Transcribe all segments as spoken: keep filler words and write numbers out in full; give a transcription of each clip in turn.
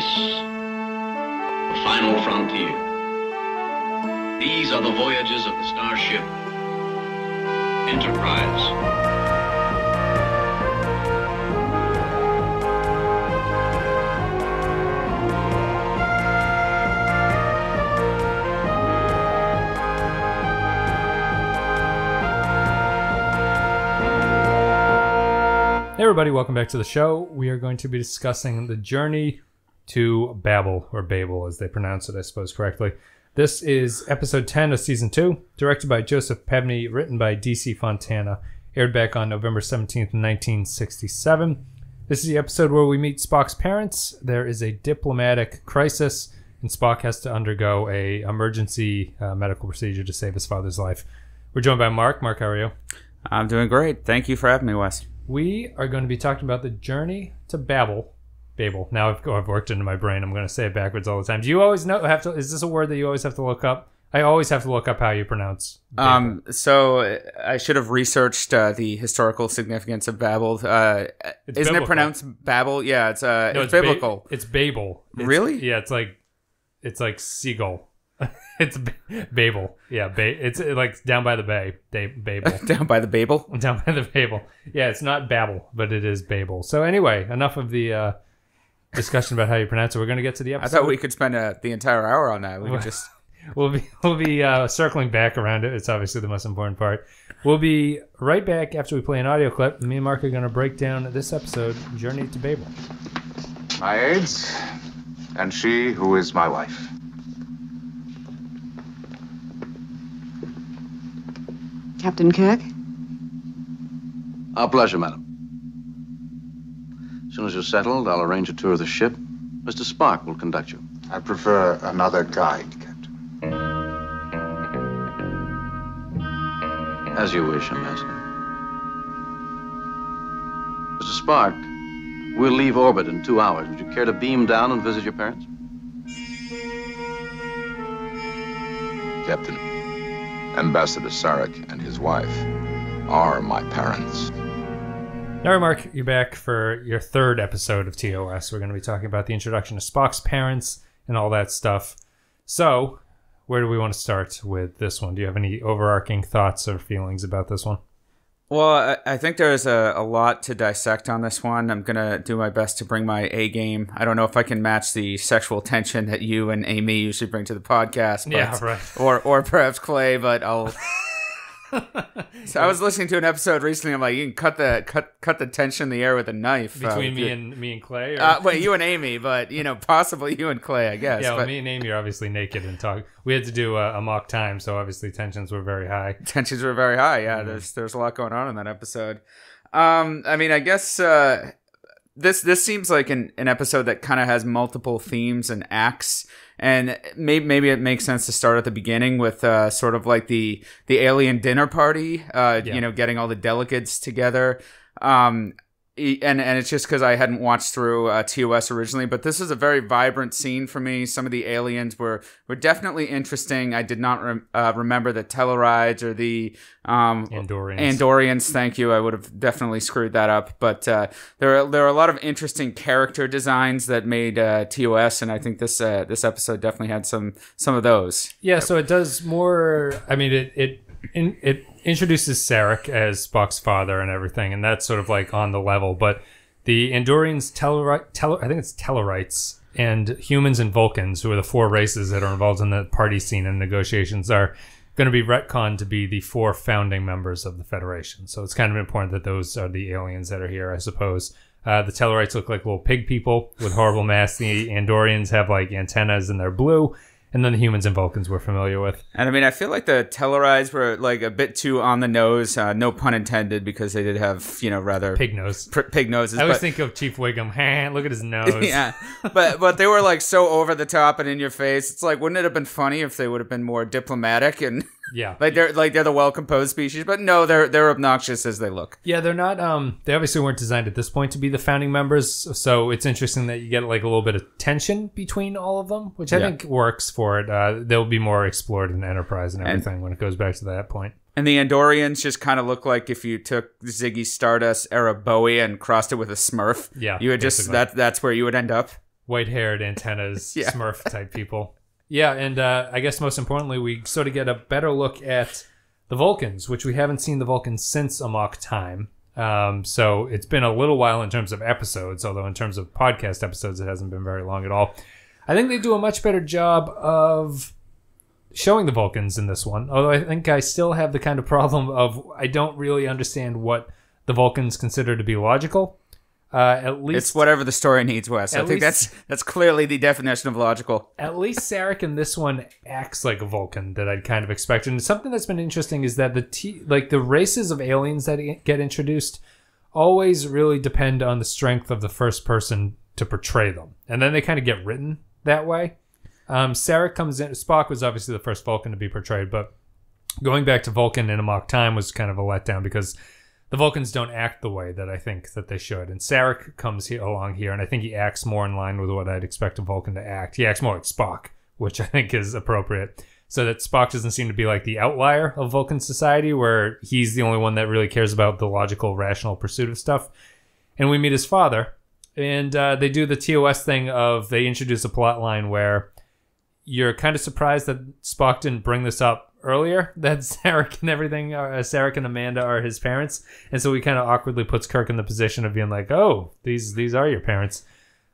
space, the final frontier. These are the voyages of the starship Enterprise. Hey everybody, welcome back to the show. We are going to be discussing the Journey to Babel, or Babel as they pronounce it, I suppose, correctly. This is episode ten of season two, directed by Joseph Pevney, written by D C Fontana, aired back on November seventeenth, nineteen sixty-seven. This is the episode where we meet Spock's parents. There is a diplomatic crisis, and Spock has to undergo a emergency uh, medical procedure to save his father's life. We're joined by Mark. Mark, how are you? I'm doing great. Thank you for having me, Wes. We are going to be talking about the Journey to Babel. Babel. Now I've, I've worked into my brain. I'm going to say it backwards all the time. Do you always know? Have to? Is this a word that you always have to look up? I always have to look up how you pronounce Babel. Um, so I should have researched uh, the historical significance of Babel. Uh, isn't biblical. It pronounced Babel? Yeah, it's uh, no, it's, it's biblical. Ba it's Babel. It's, really? Yeah, it's like it's like seagull. It's Babel, yeah. Ba it's like down by the bay, da Babel. Down by the Babel. Down by the Babel. Yeah, it's not Babel, but it is Babel. So anyway, enough of the uh, discussion about how you pronounce it. We're going to get to the episode. I thought we could spend uh, the entire hour on that. We could just we'll be we'll be uh, circling back around it. It's obviously the most important part. We'll be right back after we play an audio clip. Me and Mark are going to break down this episode, Journey to Babel. My aides, and she who is my wife. Captain Kirk? Our pleasure, madam. As soon as you're settled, I'll arrange a tour of the ship. Mister Spock will conduct you. I prefer another guide, Captain. As you wish, Ambassador. Mister Spock, we'll leave orbit in two hours. Would you care to beam down and visit your parents? Captain. Ambassador Sarek and his wife are my parents. Now, Mark, you're back for your third episode of T O S. We're going to be talking about the introduction of Spock's parents and all that stuff. So, where do we want to start with this one? Do you have any overarching thoughts or feelings about this one? Well, I think there's a, a lot to dissect on this one. I'm going to do my best to bring my A game. I don't know if I can match the sexual tension that you and Amy usually bring to the podcast. But, yeah, right. Or, or perhaps Clay, but I'll... So I was listening to an episode recently. I'm like, you can cut the cut cut the tension in the air with a knife between uh, me and me and Clay. Or? Uh, wait, you and Amy, but you know, possibly you and Clay, I guess. Yeah, well, but... me and Amy are obviously naked and talk. We had to do a, a mock time, so obviously tensions were very high. Tensions were very high. Yeah, mm-hmm. there's there's a lot going on in that episode. Um, I mean, I guess uh, this this seems like an an episode that kind of has multiple themes and acts. And maybe maybe it makes sense to start at the beginning with uh, sort of like the the alien dinner party, uh, yeah. you know, getting all the delegates together. Um, and and it's just because I hadn't watched through uh, T O S originally, but this is a very vibrant scene for me. Some of the aliens were were definitely interesting. I did not re uh, remember the Tellarites or the um, Andorians. Andorians, thank you. I would have definitely screwed that up. But uh, there are there are a lot of interesting character designs that made uh, T O S, and I think this uh, this episode definitely had some some of those. Yeah, so it does more. I mean, it it in, it. introduces Sarek as Spock's father and everything, and that's sort of like on the level. But the Andorians, Tellarite, Tell I think it's Tellarites, and humans and Vulcans, who are the four races that are involved in the party scene and negotiations, are going to be retconned to be the four founding members of the Federation. So it's kind of important that those are the aliens that are here, I suppose. Uh, the Tellarites look like little pig people with horrible masks. The Andorians have like antennas and they're blue. And then the humans and Vulcans we're familiar with. And I mean, I feel like the Tellarites were like a bit too on the nose, uh, no pun intended, because they did have, you know, rather... Pig nose. Pig noses. I always but, think of Chief Wiggum. Hey, look at his nose. Yeah. but but they were like so over the top and in your face. It's like, wouldn't it have been funny if they would have been more diplomatic and... Yeah, like they're like they're the well-composed species, but no, they're they're obnoxious as they look. Yeah, they're not. Um, they obviously weren't designed at this point to be the founding members, so it's interesting that you get like a little bit of tension between all of them, which I yeah. think works for it. Uh, they'll be more explored in Enterprise and everything and, when it goes back to that point. And the Andorians just kind of look like if you took Ziggy Stardust era Bowie and crossed it with a Smurf. Yeah, you would basically. just that that's where you would end up. white-haired antennas, yeah. Smurf-type people. Yeah, and uh, I guess most importantly, we sort of get a better look at the Vulcans, which we haven't seen the Vulcans since Amok time. Um, so it's been a little while in terms of episodes, although in terms of podcast episodes, it hasn't been very long at all. I think they do a much better job of showing the Vulcans in this one, although I think I still have the kind of problem of I don't really understand what the Vulcans consider to be logical. Uh, at least it's whatever the story needs, Wes. I think that's that's clearly the definition of logical. At least Sarek in this one acts like a Vulcan that I'd kind of expected. And something that's been interesting is that the t like the races of aliens that get introduced always really depend on the strength of the first person to portray them, and then they kind of get written that way. Um, Sarek comes in. Spock was obviously the first Vulcan to be portrayed, but going back to Vulcan in Amok time was kind of a letdown because the Vulcans don't act the way that I think that they should. And Sarek comes here, along here, and I think he acts more in line with what I'd expect a Vulcan to act. He acts more like Spock, which I think is appropriate. So that Spock doesn't seem to be like the outlier of Vulcan society, where he's the only one that really cares about the logical, rational pursuit of stuff. And we meet his father, and uh, they do the T O S thing of they introduce a plot line where you're kind of surprised that Spock didn't bring this up earlier, that Sarek and everything, uh, Sarek and Amanda are his parents, and so he kind of awkwardly puts Kirk in the position of being like, "Oh, these these are your parents."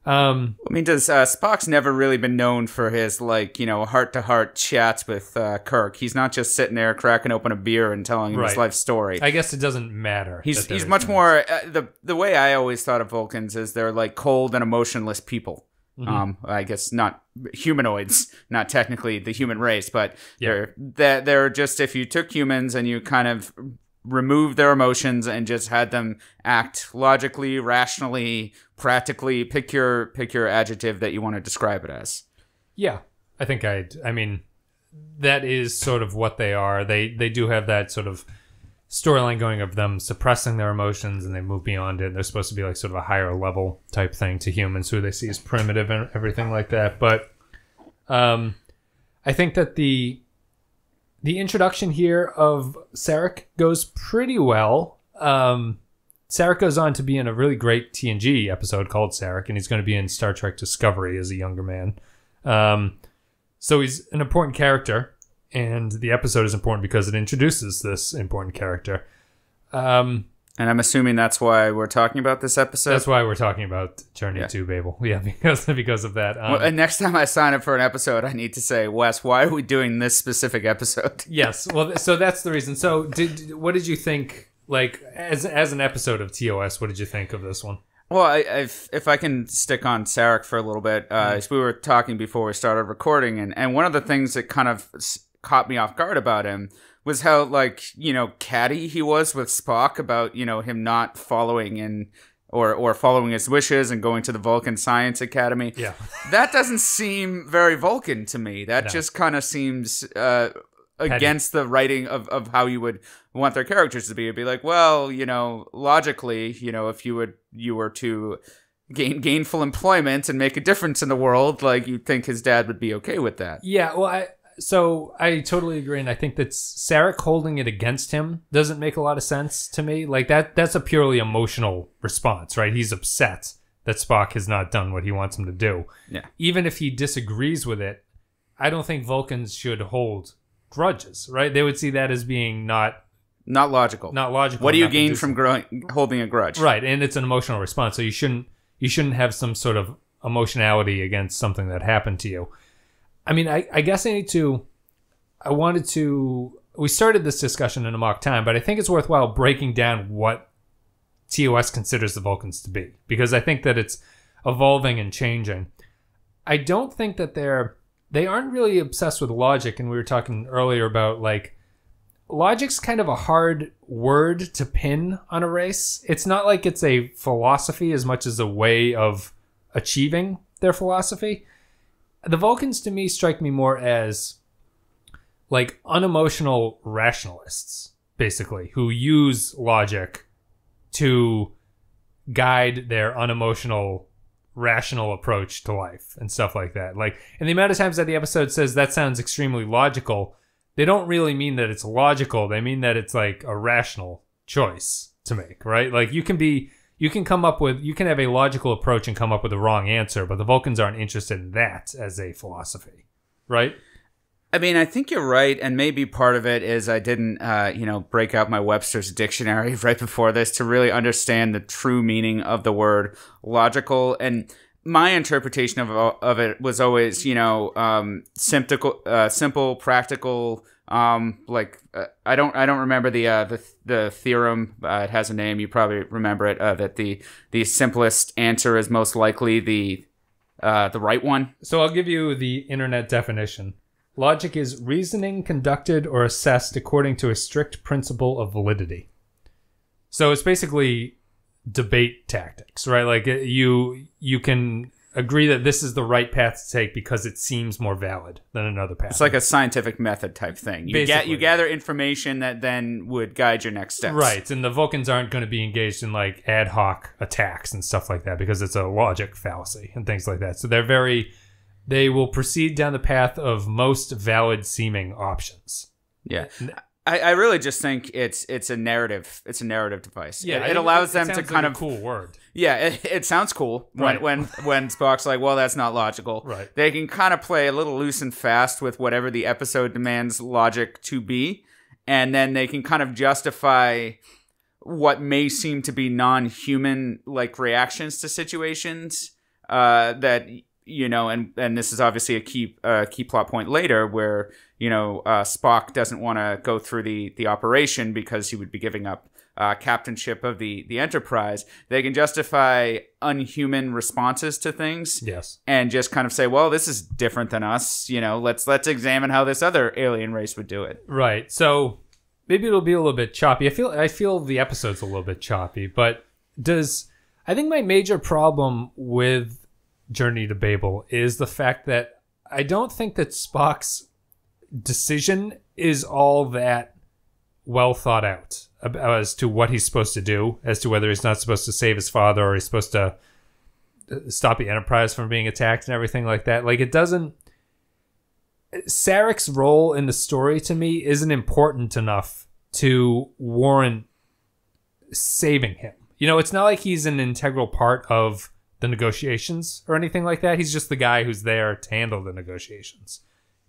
Um, I mean, does uh, Spock's never really been known for his like you know heart to heart chats with uh, Kirk? He's not just sitting there cracking open a beer and telling him right. his life story. I guess it doesn't matter. He's he's much more uh, the the way I always thought of Vulcans is they're like cold and emotionless people. Mm-hmm. Um, I guess not humanoids, not technically the human race, but yeah. they're, they're just, if you took humans and you kind of removed their emotions and just had them act logically, rationally, practically, pick your, pick your adjective that you want to describe it as. Yeah, I think I'd, I mean, that is sort of what they are. They, they do have that sort of storyline going of them suppressing their emotions, and they move beyond it. They're supposed to be like sort of a higher level type thing to humans who they see as primitive and everything like that. But um, I think that the the introduction here of Sarek goes pretty well. Um, Sarek goes on to be in a really great T N G episode called Sarek, and he's going to be in Star Trek Discovery as a younger man. Um, so he's an important character. And the episode is important because it introduces this important character. Um, and I'm assuming that's why we're talking about this episode? That's why we're talking about Journey yeah. to Babel. Yeah, because, because of that. Um, well, and next time I sign up for an episode, I need to say, Wes, why are we doing this specific episode? Yes, well, so that's the reason. So did what did you think, like, as, as an episode of T O S, what did you think of this one? Well, I, if, if I can stick on Sarek for a little bit, uh, mm-hmm. as we were talking before we started recording, and, and one of the things that kind of caught me off guard about him was how like you know catty he was with Spock about you know him not following in or or following his wishes and going to the Vulcan Science Academy. Yeah, that doesn't seem very Vulcan to me. That no. just kind of seems uh against Petty. the writing of of how you would want their characters to be. It'd be like, well, you know, logically, you know, if you would you were to gain gainful employment and make a difference in the world, like you'd think his dad would be okay with that. Yeah, well, I. So I totally agree, and I think that Sarek holding it against him doesn't make a lot of sense to me. Like that that's a purely emotional response, right? He's upset that Spock has not done what he wants him to do. Yeah. Even if he disagrees with it, I don't think Vulcans should hold grudges, right? They would see that as being not not logical. Not logical. What do you gain from growing, holding a grudge? Right, and it's an emotional response, so you shouldn't you shouldn't have some sort of emotionality against something that happened to you. I mean, I, I guess I need to, I wanted to, we started this discussion in a mock time, but I think it's worthwhile breaking down what T O S considers the Vulcans to be, because I think that it's evolving and changing. I don't think that they're, they aren't really obsessed with logic, and we were talking earlier about, like, logic's kind of a hard word to pin on a race. It's not like it's a philosophy as much as a way of achieving their philosophy. The Vulcans, to me, strike me more as, like, unemotional rationalists, basically, who use logic to guide their unemotional, rational approach to life and stuff like that. Like, and the amount of times that the episode says, that sounds extremely logical, they don't really mean that it's logical. They mean that it's, like, a rational choice to make, right? Like, you can be... You can come up with, you can have a logical approach and come up with the wrong answer, but the Vulcans aren't interested in that as a philosophy, right? I mean, I think you're right, and maybe part of it is I didn't, uh, you know, break out my Webster's dictionary right before this to really understand the true meaning of the word logical. And my interpretation of of it was always, you know, um, simple, uh, simple, practical. Um, like uh, I don't, I don't remember the uh, the the theorem. Uh, it has a name. You probably remember it. Uh, that the the simplest answer is most likely the uh, the right one. So I'll give you the internet definition. Logic is reasoning conducted or assessed according to a strict principle of validity. So it's basically debate tactics, right? Like you you can agree that this is the right path to take because it seems more valid than another path. It's like a scientific method type thing. You get you gather information that then would guide your next steps. Right, and the Vulcans aren't going to be engaged in like ad hoc attacks and stuff like that because it's a logic fallacy and things like that. So they're very... They will proceed down the path of most valid seeming options. Yeah. I, I really just think it's it's a narrative. It's a narrative device. Yeah. It, it allows them to kind of... It sounds like a cool word. Yeah. It, it sounds cool when, right. when, when Spock's like, well, that's not logical. Right. They can kind of play a little loose and fast with whatever the episode demands logic to be. And then they can kind of justify what may seem to be non-human like reactions to situations uh, that... You know, and, and this is obviously a key uh, key plot point later where, you know, uh, Spock doesn't want to go through the, the operation because he would be giving up uh, captainship of the, the Enterprise. They can justify unhuman responses to things. Yes. And just kind of say, well, this is different than us. You know, let's let's examine how this other alien race would do it. Right. So maybe it'll be a little bit choppy. I feel I feel the episode's a little bit choppy, but does I think my major problem with Journey to Babel is the fact that I don't think that Spock's decision is all that well thought out as to what he's supposed to do, as to whether he's not supposed to save his father or he's supposed to stop the Enterprise from being attacked and everything like that. Like, it doesn't... Sarek's role in the story to me isn't important enough to warrant saving him. You know, it's not like he's an integral part of the negotiations or anything like that. He's just the guy who's there to handle the negotiations.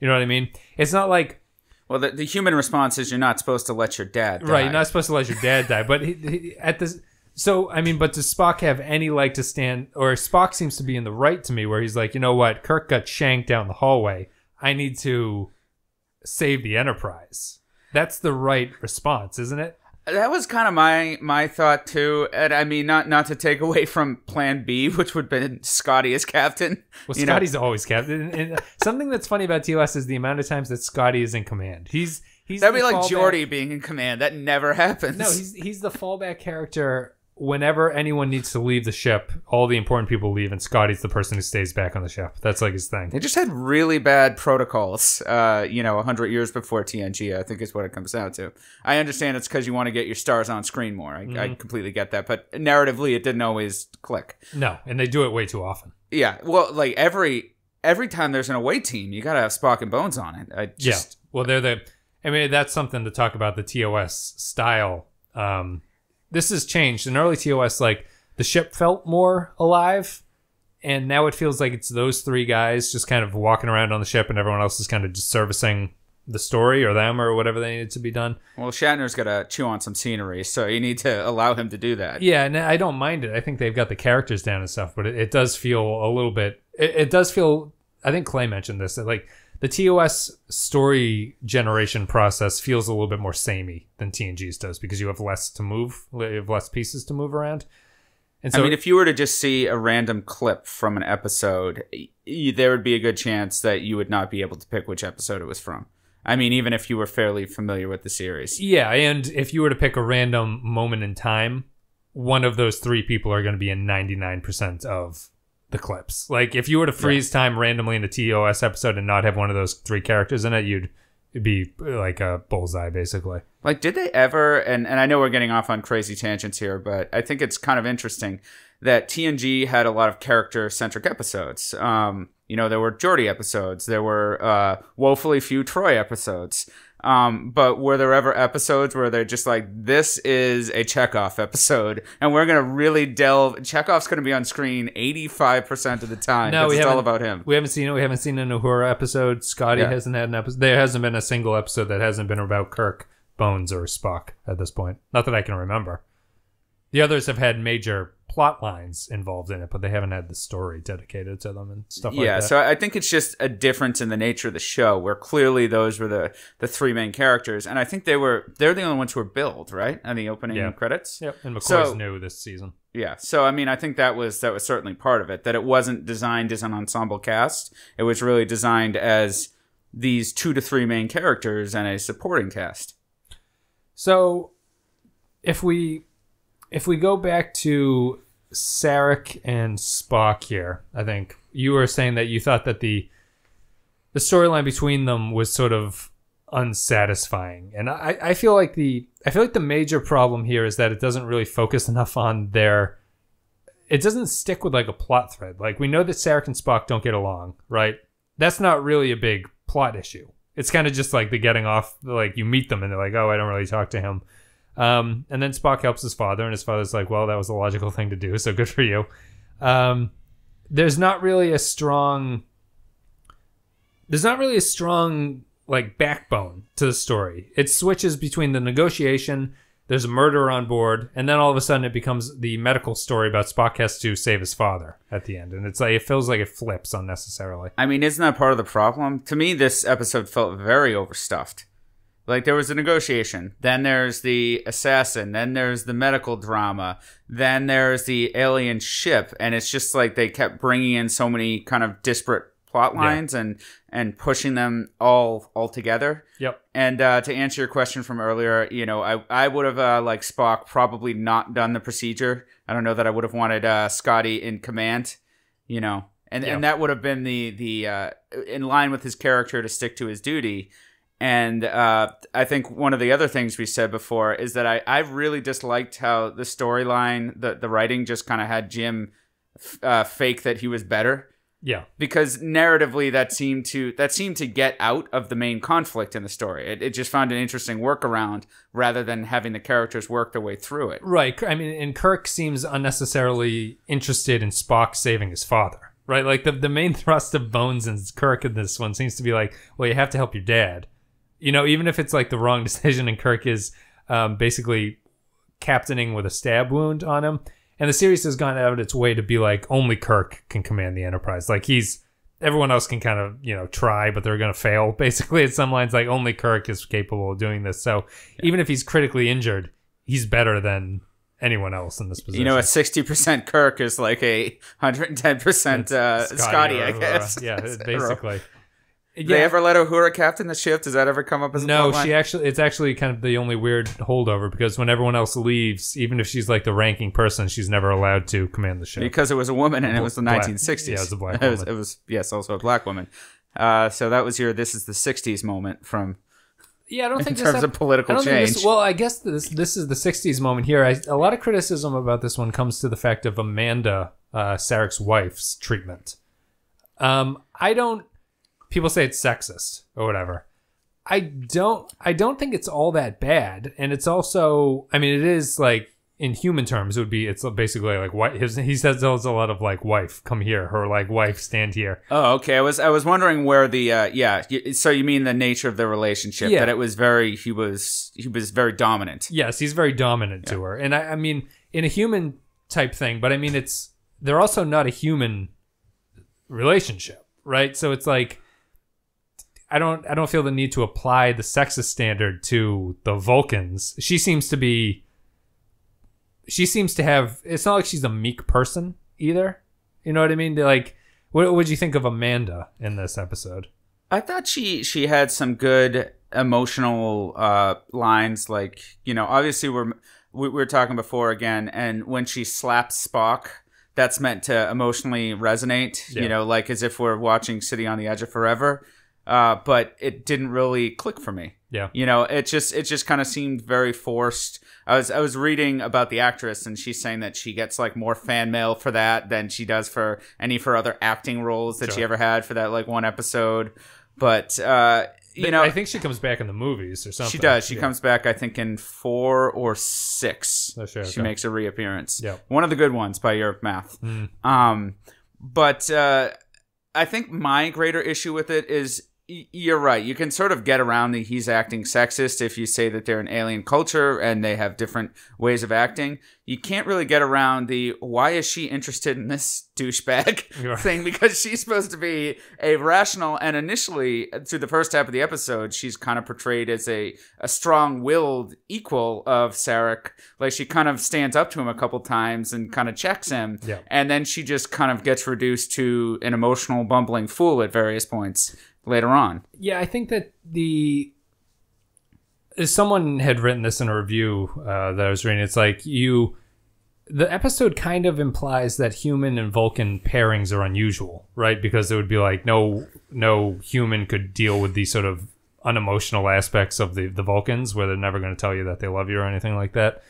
You know what I mean? It's not like... Well, the, the human response is you're not supposed to let your dad die. Right, you're not supposed to let your dad die. But he, he, at this... So, I mean, but does Spock have any leg to stand... Or Spock seems to be in the right to me where he's like, you know what? Kirk got shanked down the hallway. I need to save the Enterprise. That's the right response, isn't it? That was kind of my my thought too, and I mean, not not to take away from Plan B, which would have been Scotty as captain. Well, you Scotty's know? always captain. And something that's funny about T O S is the amount of times that Scotty is in command. He's he's that'd be like Geordi being in command. That never happens. No, he's he's the fallback character. Whenever anyone needs to leave the ship, all the important people leave, and Scotty's the person who stays back on the ship. That's like his thing. They just had really bad protocols, uh, you know, a hundred years before T N G, I think is what it comes down to. I understand it's because you want to get your stars on screen more. I, mm-hmm. I completely get that. But narratively, it didn't always click. No, and they do it way too often. Yeah. Well, like every every time there's an away team, you got to have Spock and Bones on it. I just, yeah. Well, they're the... I mean, that's something to talk about, the T O S style. Um This has changed. In early T O S, like, the ship felt more alive, and now it feels like it's those three guys just kind of walking around on the ship, and everyone else is kind of just servicing the story or them or whatever they needed to be done. Well, Shatner's got to chew on some scenery, so you need to allow him to do that. Yeah, and I don't mind it. I think they've got the characters down and stuff, but it, it does feel a little bit... It, it does feel... I think Clay mentioned this, that, like, the T O S story generation process feels a little bit more samey than T N G's does because you have less to move, you have less pieces to move around. And so, I mean, if you were to just see a random clip from an episode, you, there would be a good chance that you would not be able to pick which episode it was from. I mean, even if you were fairly familiar with the series. Yeah, and if you were to pick a random moment in time, one of those three people are going to be in ninety-nine percent of the clips. Like, if you were to freeze yeah. time randomly in a T O S episode and not have one of those three characters in it, you'd it'd be like a bullseye, basically. Like, did they ever, and, and I know we're getting off on crazy tangents here, but I think it's kind of interesting that T N G had a lot of character-centric episodes. Um, you know, there were Geordi episodes. There were uh, woefully few Troy episodes. Um, but were there ever episodes where they're just like, this is a Chekhov episode, and we're going to really delve... Chekhov's going to be on screen eighty-five percent of the time. No, we it's all about him. We haven't seen it. We haven't seen an Uhura episode. Scotty yeah. hasn't had an episode. There hasn't been a single episode that hasn't been about Kirk, Bones, or Spock at this point. Not that I can remember. The others have had major plot lines involved in it, but they haven't had the story dedicated to them and stuff like yeah, that. Yeah, so I think it's just a difference in the nature of the show, where clearly those were the the three main characters, and I think they were they're the only ones who were billed, right? On the opening yeah. credits. Yep. And McCoy's so, new this season. Yeah. So I mean, I think that was that was certainly part of it, that it wasn't designed as an ensemble cast. It was really designed as these two to three main characters and a supporting cast. So if we if we go back to Sarek and Spock here, I think you were saying that you thought that the the storyline between them was sort of unsatisfying, and I, I feel like the I feel like the major problem here is that it doesn't really focus enough on their it doesn't stick with like a plot thread. Like, we know that Sarek and Spock don't get along, right? That's not really a big plot issue. It's kind of just like the getting off, like you meet them and they're like, oh, I don't really talk to him. Um, and then Spock helps his father, and his father's like, well, that was the logical thing to do, so good for you. Um, there's not really a strong, there's not really a strong, like, backbone to the story. It switches between the negotiation, there's a murderer on board, and then all of a sudden it becomes the medical story about Spock has to save his father at the end. And it's like, it feels like it flips unnecessarily. I mean, isn't that part of the problem? To me, this episode felt very overstuffed. Like, there was a negotiation, then there's the assassin, then there's the medical drama, then there's the alien ship, and it's just like they kept bringing in so many kind of disparate plot lines yeah. and and pushing them all all together. Yep. And uh, to answer your question from earlier, you know, I I would have uh, like Spock probably not done the procedure. I don't know that I would have wanted uh, Scotty in command, you know, and yeah. and that would have been the the uh, in line with his character to stick to his duty. And uh, I think one of the other things we said before is that I, I really disliked how the storyline, the, the writing just kind of had Jim f uh, fake that he was better. Yeah. Because narratively, that seemed to that seemed to get out of the main conflict in the story. It, it just found an interesting workaround rather than having the characters work their way through it. Right. I mean, and Kirk seems unnecessarily interested in Spock saving his father. Right. Like the, the main thrust of Bones and Kirk in this one seems to be like, well, you have to help your dad. You know, even if it's like the wrong decision and Kirk is um, basically captaining with a stab wound on him. And the series has gone out of its way to be like, only Kirk can command the Enterprise. Like, he's, everyone else can kind of, you know, try, but they're going to fail. Basically, at some lines, like, only Kirk is capable of doing this. So yeah. even if he's critically injured, he's better than anyone else in this position. You know, a sixty percent Kirk is like a one hundred ten percent uh, Scotty, Scotty I guess. Yeah, basically. Did yeah. they ever let Uhura captain the ship? Does that ever come up as a No, she actually, it's actually kind of the only weird holdover, because when everyone else leaves, even if she's like the ranking person, she's never allowed to command the ship. Because it was a woman and it was the black, nineteen sixties. Yeah, it was a black woman. It was, it was, yes, also a black woman. Uh, so that was your this is the sixties moment from... Yeah, I don't think in terms of political change. Well, I guess this this is the sixties moment here. I, a lot of criticism about this one comes to the fact of Amanda, uh, Sarek's wife's treatment. Um, I don't... People say it's sexist or whatever. I don't I don't think it's all that bad. And it's also, I mean, it is like, in human terms, it would be, it's basically like, what his, he says there's a lot of like, wife, come here, or like, wife, stand here. Oh, okay. I was I was wondering where the, uh, yeah. So you mean the nature of the relationship, yeah. that it was very, he was, he was very dominant. Yes, he's very dominant yeah. to her. And I, I mean, in a human type thing, but I mean, it's, they're also not a human relationship, right? So it's like, I don't I don't feel the need to apply the sexist standard to the Vulcans. She seems to be she seems to have it's not like she's a meek person either. You know what I mean? They're like, what would you think of Amanda in this episode? I thought she she had some good emotional uh lines, like, you know, obviously we're we were talking before again, and when she slaps Spock, that's meant to emotionally resonate, yeah. you know, like as if we're watching City on the Edge of Forever. Uh, but it didn't really click for me. Yeah. You know, it just it just kind of seemed very forced. I was I was reading about the actress, and she's saying that she gets like more fan mail for that than she does for any of her other acting roles that sure. she ever had for that like one episode. But uh, You know, I think she comes back in the movies or something. She does. She yeah. comes back, I think, in four or six. Oh, sure, she okay. makes a reappearance. Yep. One of the good ones by your math. Mm. Um, but uh, I think my greater issue with it is, y you're right. You can sort of get around that he's acting sexist if you say that they're an alien culture and they have different ways of acting. You can't really get around the why is she interested in this douchebag You're right. thing, because she's supposed to be a rational, and initially through the first half of the episode, she's kind of portrayed as a, a strong-willed equal of Sarek. Like, she kind of stands up to him a couple times and kind of checks him, yeah. and then she just kind of gets reduced to an emotional, bumbling fool at various points later on. Yeah, I think that the... someone had written this in a review uh, that I was reading. It's like you, the episode kind of implies that human and Vulcan pairings are unusual, right? Because it would be like no, no human could deal with these sort of unemotional aspects of the the Vulcans, where they're never going to tell you that they love you or anything like that.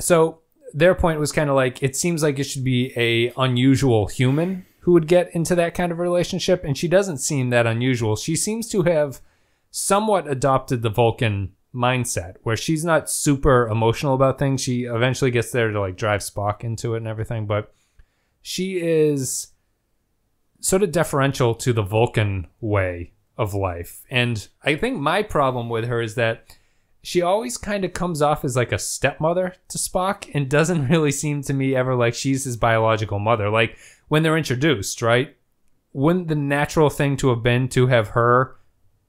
So their point was kind of like, it seems like it should be a unusual human who would get into that kind of relationship, and she doesn't seem that unusual. She seems to have somewhat adopted the Vulcan mindset, where she's not super emotional about things. She eventually gets there to like drive Spock into it and everything, but she is sort of deferential to the Vulcan way of life. And I think my problem with her is that she always kind of comes off as like a stepmother to Spock, and doesn't really seem to me ever like she's his biological mother. Like, when they're introduced, right? Wouldn't the natural thing to have been to have her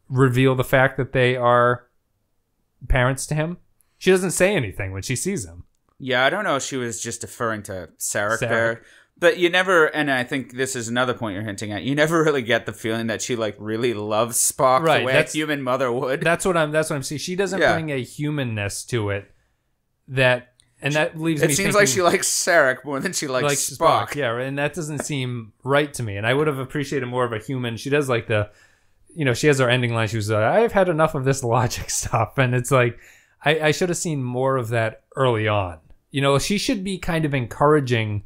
reveal the fact that they are parents to him? She doesn't say anything when she sees him. Yeah, I don't know if she was just deferring to Sarek there. But you never, and I think this is another point you're hinting at, you never really get the feeling that she like really loves Spock right, the way that's, a human mother would. That's what I'm that's what I'm seeing. She doesn't yeah. bring a humanness to it that and she, that leaves it me It seems thinking, like she likes Sarek more than she likes, likes Spock. Spock. Yeah, and that doesn't seem right to me. And I would have appreciated more of a human. She does like the you know, she has her ending line. She was like, I've had enough of this logic stuff. And it's like, I, I should have seen more of that early on. You know, she should be kind of encouraging,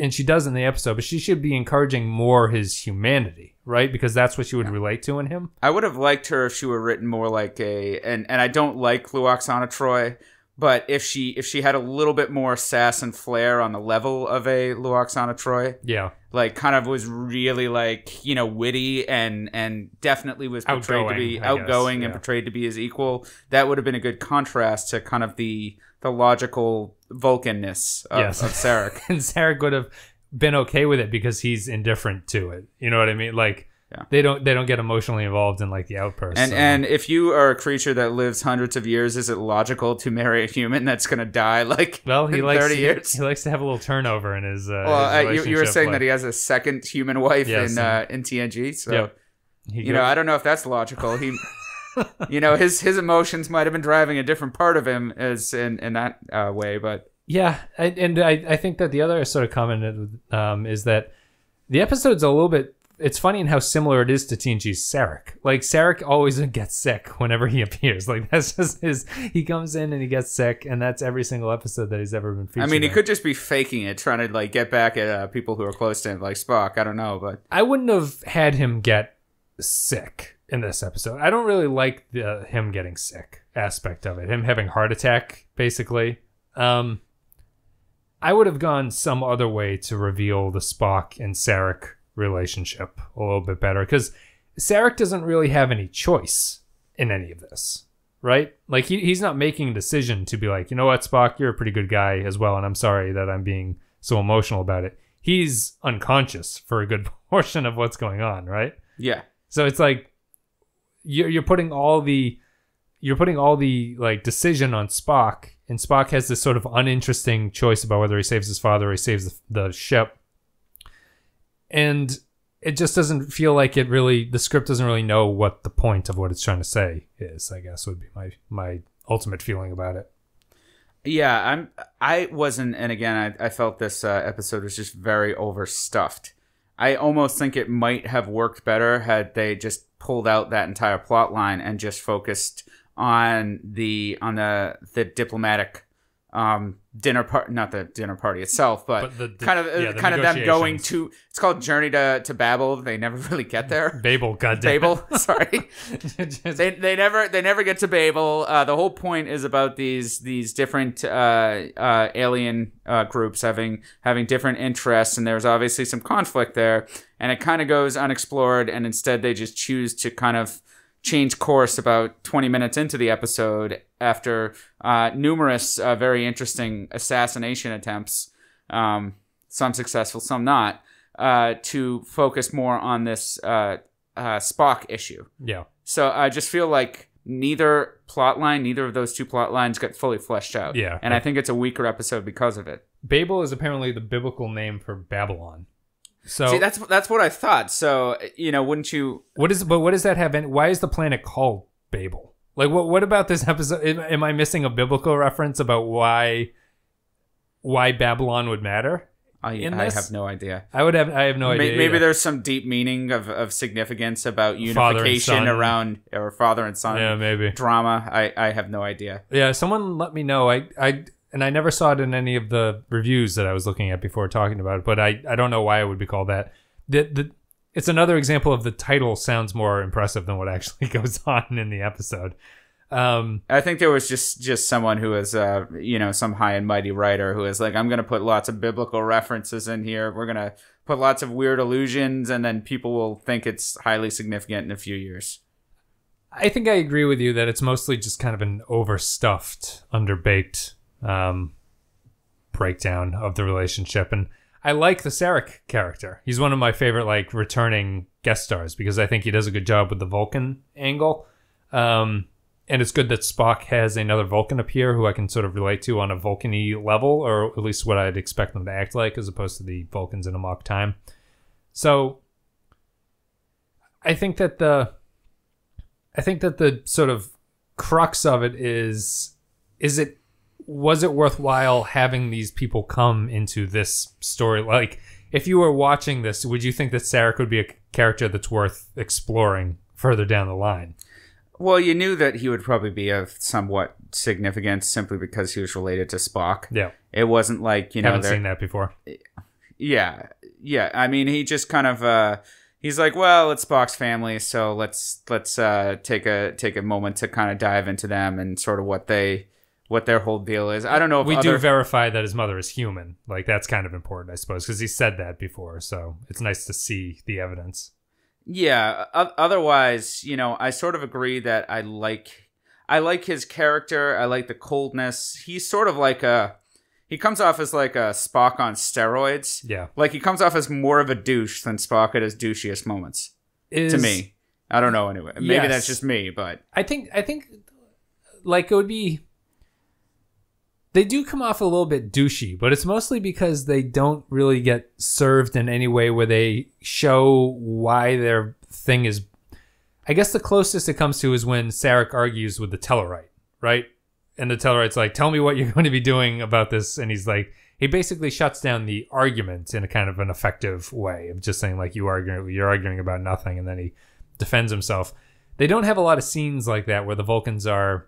and she does in the episode, but she should be encouraging more his humanity, right? Because that's what she would yeah. relate to in him. I would have liked her if she were written more like a, and, and I don't like Luoxana Troy, but if she if she had a little bit more sass and flair on the level of a Luoxana Troy, yeah, like kind of was really like you know witty and and definitely was portrayed outgoing, to be I outgoing guess. and yeah. portrayed to be his equal, that would have been a good contrast to kind of the the logical Vulcanness of, yes. of Sarek. And Sarek would have been okay with it because he's indifferent to it. You know what I mean? Like. Yeah. They don't. They don't get emotionally involved in like the outburst. And so. and if you are a creature that lives hundreds of years, is it logical to marry a human that's going to die like well, he in likes, thirty years? He, he likes to have a little turnover in his. Uh, well, his relationship. You, you were saying like, that he has a second human wife yes, in uh, in T N G. So yep. you goes. know, I don't know if that's logical. He, you know, his his emotions might have been driving a different part of him as in in that uh, way. But yeah, I, and I I think that the other sort of comment um, is that the episode's a little bit. It's funny in how similar it is to T N G's Sarek. Like, Sarek always gets sick whenever he appears. Like, that's just his... He comes in and he gets sick, and that's every single episode that he's ever been featured I mean, he in. could just be faking it, trying to, like, get back at uh, people who are close to him, like Spock. I don't know, but... I wouldn't have had him get sick in this episode. I don't really like the him getting sick aspect of it. Him having heart attack, basically. Um, I would have gone some other way to reveal the Spock and Sarek relationship a little bit better, because Sarek doesn't really have any choice in any of this, right? Like he, he's not making a decision to be like, you know what, Spock, you're a pretty good guy as well, and I'm sorry that I'm being so emotional about it. He's unconscious for a good portion of what's going on, right? Yeah. So it's like you're you're putting all the you're putting all the like decision on Spock, and Spock has this sort of uninteresting choice about whether he saves his father or he saves the, the ship. And it just doesn't feel like it really, the script doesn't really know what the point of what it's trying to say is, I guess would be my, my ultimate feeling about it. Yeah, I'm, I wasn't, and again, I, I felt this uh, episode was just very overstuffed. I almost think it might have worked better had they just pulled out that entire plot line and just focused on the, on the, the diplomatic um, dinner party, not the dinner party itself, but, but the, the, kind of yeah, the kind of them going to, it's called Journey to, to Babel. They never really get there. Babel, goddamn. Babel, sorry. they, they never they never get to Babel. Uh, the whole point is about these these different uh, uh, alien uh, groups having having different interests, and there's obviously some conflict there, and it kind of goes unexplored, and instead they just choose to kind of change course about twenty minutes into the episode after uh, numerous uh, very interesting assassination attempts, um, some successful, some not, uh, to focus more on this uh, uh, Spock issue. Yeah. So I just feel like neither plot line, neither of those two plot lines got fully fleshed out. Yeah. And right. I think it's a weaker episode because of it. Babel is apparently the biblical name for Babylon. So see, that's that's what I thought. So you know, wouldn't you? What is but what does that have? Any, why is the planet called Babel? Like, what what about this episode? Am, am I missing a biblical reference about why why Babylon would matter? I, I have no idea. I would have I have no Ma idea. Maybe either. There's some deep meaning of, of significance about unification around or father and son. Yeah, maybe drama. I I have no idea. Yeah, someone let me know. I I. And I never saw it in any of the reviews that I was looking at before talking about it, but I, I don't know why it would be called that. The, the, it's another example of the title sounds more impressive than what actually goes on in the episode. Um, I think there was just, just someone who is, uh, you know, some high and mighty writer who is like, I'm going to put lots of biblical references in here. We're going to put lots of weird allusions, and then people will think it's highly significant in a few years. I think I agree with you that it's mostly just kind of an overstuffed, underbaked um breakdown of the relationship. And I like the Sarek character. He's one of my favorite like returning guest stars because I think he does a good job with the Vulcan angle, um and it's good that Spock has another Vulcan appear who I can sort of relate to on a Vulcan-y level, or at least what I'd expect them to act like as opposed to the Vulcans in a mock time. So I think that the I think that the sort of crux of it is is it was it worthwhile having these people come into this story? Like, if you were watching this, would you think that Sarek would be a character that's worth exploring further down the line? Well, you knew that he would probably be of somewhat significance simply because he was related to Spock. Yeah. It wasn't like, you know... Haven't seen that before. Yeah. Yeah. I mean, he just kind of... Uh, he's like, well, it's Spock's family, so let's let's uh, take a take a moment to kind of dive into them and sort of what they... what their whole deal is. I don't know if we other... do verify that his mother is human. Like, that's kind of important, I suppose, because he said that before, so it's nice to see the evidence. Yeah, otherwise, you know, I sort of agree that I like I like his character. I like the coldness. He's sort of like a he comes off as like a Spock on steroids. Yeah. Like, he comes off as more of a douche than Spock at his douchiest moments. Is... to me. I don't know, anyway. Maybe yes. That's just me, but I think I think like it would be they do come off a little bit douchey, but it's mostly because they don't really get served in any way where they show why their thing is. I guess the closest it comes to is when Sarek argues with the Tellarite, right? And the Tellarite's like, tell me what you're going to be doing about this. And he's like, he basically shuts down the argument in a kind of an effective way of just saying, like, you argue, you're arguing about nothing. And then he defends himself. They don't have a lot of scenes like that where the Vulcans are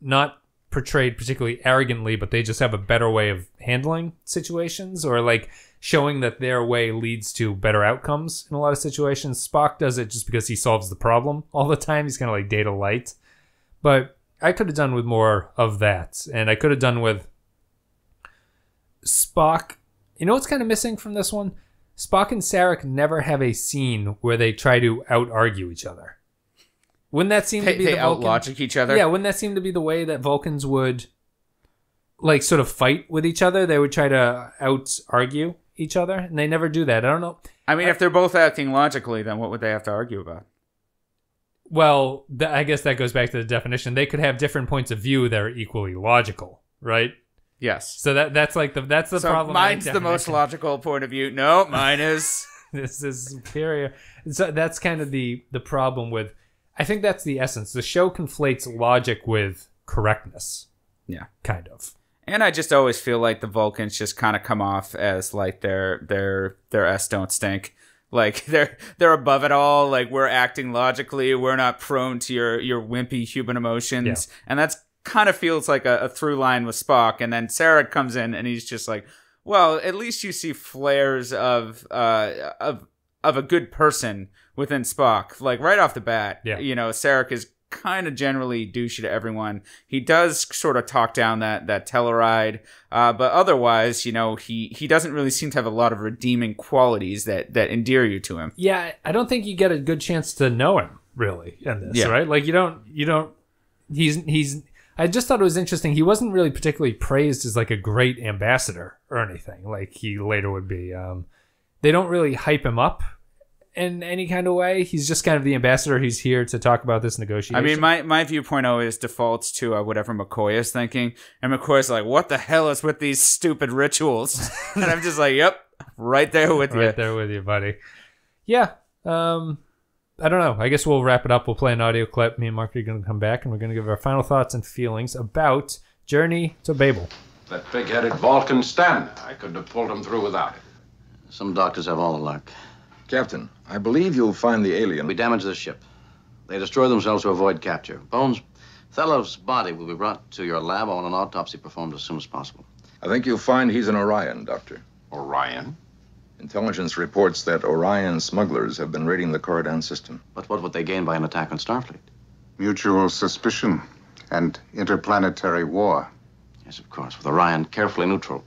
not portrayed particularly arrogantly, but they just have a better way of handling situations, or like showing that their way leads to better outcomes in a lot of situations. Spock does it just because he solves the problem all the time. He's kind of like Data Light. But I could have done with more of that, and I could have done with Spock. You know what's kind of missing from this one? Spock and Sarek never have a scene where they try to out-argue each other. Wouldn't that seem they, to be they the Vulcan... out-logic each other? Yeah, wouldn't that seem to be the way that Vulcans would, like, sort of fight with each other? They would try to out-argue each other, and they never do that. I don't know. I mean, I... if they're both acting logically, then what would they have to argue about? Well, th I guess that goes back to the definition. They could have different points of view that are equally logical, right? Yes. So that that's like the that's the so problem. Mine's the most logical point of view. No, mine is this is superior. So that's kind of the the problem with. I think that's the essence. The show conflates logic with correctness. Yeah. Kind of. And I just always feel like the Vulcans just kind of come off as like their their their S don't stink. Like they're they're above it all. Like, we're acting logically. We're not prone to your your wimpy human emotions. Yeah. And that's kind of feels like a, a through line with Spock. And then Sarek comes in and he's just like, well, at least you see flares of uh, of of a good person within Spock. Like, right off the bat, yeah. you know, Sarek is kind of generally douchey to everyone. He does sort of talk down that that Tellaride, uh, but otherwise, you know, he he doesn't really seem to have a lot of redeeming qualities that that endear you to him. Yeah, I don't think you get a good chance to know him really in this, yeah. right? Like, you don't you don't. He's he's. I just thought it was interesting. He wasn't really particularly praised as like a great ambassador or anything, like he later would be. Um, they don't really hype him up in any kind of way. He's just kind of the ambassador. He's here to talk about this negotiation. I mean, my, my viewpoint always defaults to uh, whatever McCoy is thinking. And McCoy's like, what the hell is with these stupid rituals? And I'm just like, yep, right there with you. Right there with you, buddy. Yeah. Um, I don't know. I guess we'll wrap it up. We'll play an audio clip. Me and Mark are going to come back, and we're going to give our final thoughts and feelings about Journey to Babel. That pig-headed Vulcan Stan. I couldn't have pulled him through without it. Some doctors have all the luck. Captain, I believe you'll find the alien. We damage the ship. They destroy themselves to avoid capture. Bones, Thelov's body will be brought to your lab. I want an autopsy performed as soon as possible. I think you'll find he's an Orion, Doctor. Orion? Intelligence reports that Orion smugglers have been raiding the Coridan system. But what would they gain by an attack on Starfleet? Mutual suspicion and interplanetary war. Yes, of course, with Orion carefully neutral.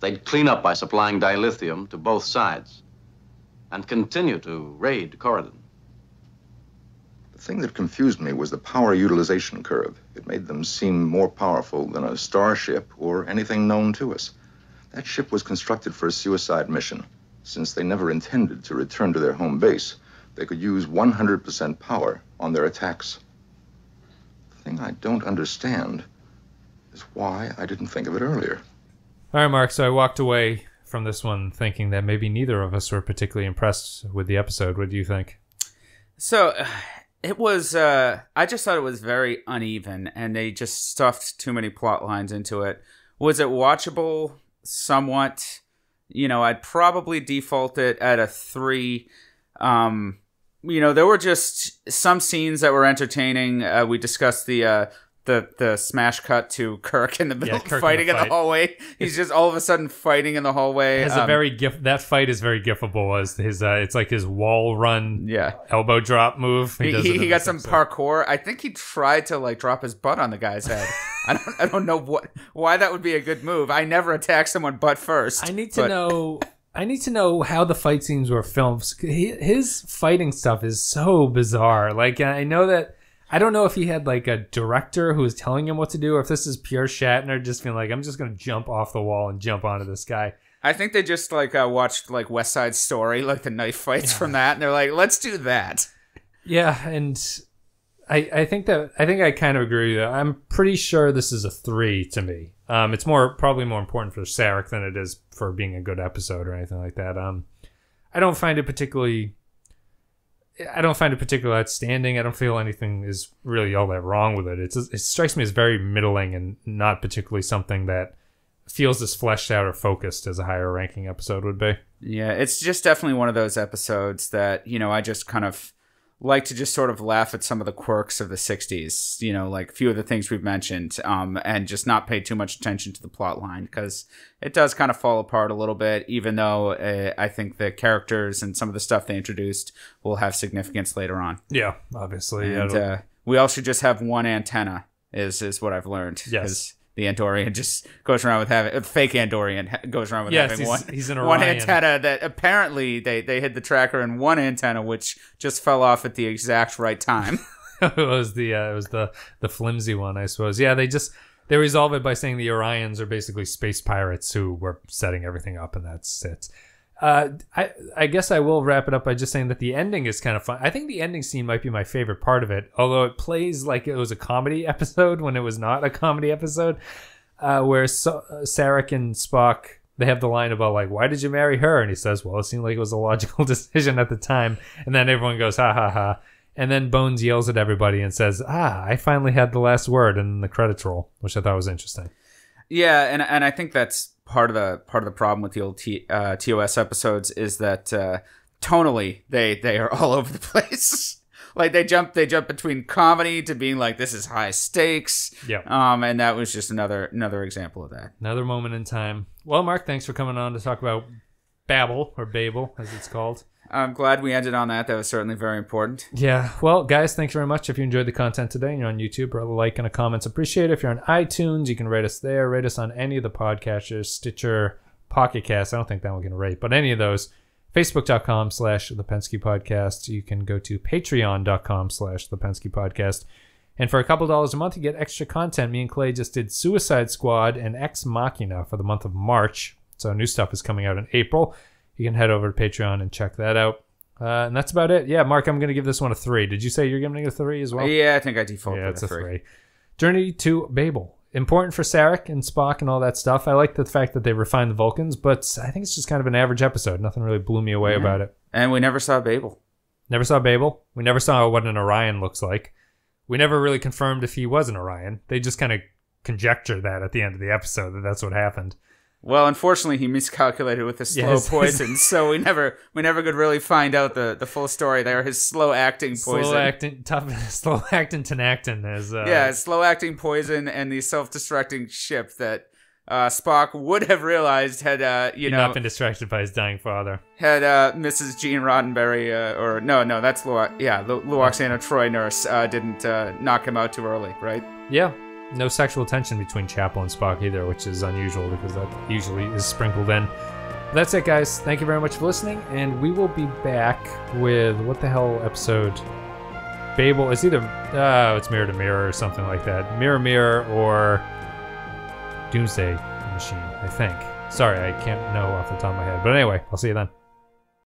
They'd clean up by supplying dilithium to both sides and continue to raid Coridan. The thing that confused me was the power utilization curve. It made them seem more powerful than a starship or anything known to us. That ship was constructed for a suicide mission. Since they never intended to return to their home base, they could use one hundred percent power on their attacks. The thing I don't understand is why I didn't think of it earlier. All right, Mark, so I walked away from this one thinking that maybe neither of us were particularly impressed with the episode. What do you think? So uh, it was, uh, I just thought it was very uneven, and they just stuffed too many plot lines into it. Was it watchable? Somewhat. You know, I'd probably default it at a three. Um, you know, there were just some scenes that were entertaining. Uh, we discussed the uh, the the smash cut to Kirk in the middle, yeah, Kirk fighting in the, in the hallway. He's just all of a sudden fighting in the hallway. Has um, a very gif that fight is very gifable. As his, uh, it's like his wall run, yeah. elbow drop move. He, he, he, he got some so. parkour. I think he tried to like drop his butt on the guy's head. I don't, I don't know what, why that would be a good move. I never attack someone butt first. I need to but. know. I need to know how the fight scenes were filmed. His fighting stuff is so bizarre. Like, I know that I don't know if he had like a director who was telling him what to do, or if this is pure Shatner just being like, "I'm just going to jump off the wall and jump onto this guy." I think they just like uh, watched like West Side Story, like the knife fights yeah. from that, and they're like, "Let's do that." Yeah, and. I, I think that I think I kind of agree with you. I'm pretty sure this is a three to me. Um, it's more probably more important for Sarek than it is for being a good episode or anything like that. Um, I don't find it particularly. I don't find it particularly outstanding. I don't feel anything is really all that wrong with it. It's it strikes me as very middling and not particularly something that feels as fleshed out or focused as a higher ranking episode would be. Yeah, it's just definitely one of those episodes that, you know, I just kind of. like to just sort of laugh at some of the quirks of the sixties, you know, like a few of the things we've mentioned, um, and just not pay too much attention to the plot line because it does kind of fall apart a little bit, even though uh, I think the characters and some of the stuff they introduced will have significance later on. Yeah, obviously. And uh, we all should just have one antenna is, is what I've learned. Yes. The Andorian just goes around with having... Fake Andorian goes around with yes, having he's, one, he's an one antenna that apparently they, they hid the tracker in one antenna, which just fell off at the exact right time. it was the uh, it was the, the flimsy one, I suppose. Yeah, they just... They resolve it by saying the Orions are basically space pirates who were setting everything up, and that's it. Uh, I, I guess I will wrap it up by just saying that the ending is kind of fun. I think the ending scene might be my favorite part of it, although it plays like it was a comedy episode when it was not a comedy episode, uh, where so uh, Sarek and Spock, they have the line about like, why did you marry her? And he says, well, it seemed like it was a logical decision at the time. And then everyone goes, ha ha ha. And then Bones yells at everybody and says, ah, I finally had the last word, and the credits roll, which I thought was interesting. Yeah. And, and I think that's, Part of the part of the problem with the old T, uh, T O S episodes is that uh, tonally they they are all over the place. like they jump they jump between comedy to being like, this is high stakes. Yeah. Um, and that was just another another example of that. Another moment in time. Well, Mark, thanks for coming on to talk about Babel, or Babel as it's called. I'm glad we ended on that. That was certainly very important. Yeah. Well, guys, thanks very much. If you enjoyed the content today and you're on YouTube, or a like and a comment's appreciated. If you're on iTunes, you can rate us there. Rate us on any of the podcasters, Stitcher, Pocket Cast. I don't think that one can rate, but any of those. Facebook.com slash The Pensky Podcast. You can go to Patreon.com slash The Pensky Podcast. And for a couple dollars a month, you get extra content. Me and Clay just did Suicide Squad and Ex Machina for the month of March. So new stuff is coming out in April. You can head over to Patreon and check that out. Uh, and that's about it. Yeah, Mark, I'm going to give this one a three. Did you say you're giving it a three as well? Yeah, I think I default yeah, it's a three. three. Journey to Babel. Important for Sarek and Spock and all that stuff. I like the fact that they refined the Vulcans, but I think it's just kind of an average episode. Nothing really blew me away yeah. about it. And we never saw Babel. Never saw Babel. We never saw what an Orion looks like. We never really confirmed if he was an Orion. They just kind of conjecture that at the end of the episode, that that's what happened. Well, unfortunately, he miscalculated with his slow yes. poison, so we never we never could really find out the, the full story there. His slow acting poison, slow acting, tough, slow acting tenactin as uh, yeah, slow acting poison and the self destructing ship that uh, Spock would have realized had uh, you He'd know not been distracted by his dying father. Had uh, Missus Gene Roddenberry uh, or no no that's Lu yeah Lu Luoxana Troy Nurse uh, didn't uh, knock him out too early, right? Yeah. No sexual tension between Chapel and Spock either, which is unusual because that usually is sprinkled in. That's it, guys. Thank you very much for listening, and we will be back with what the hell episode? Babel. It's either uh, it's Mirror to Mirror or something like that. Mirror Mirror or Doomsday Machine, I think. Sorry, I can't know off the top of my head. But anyway, I'll see you then.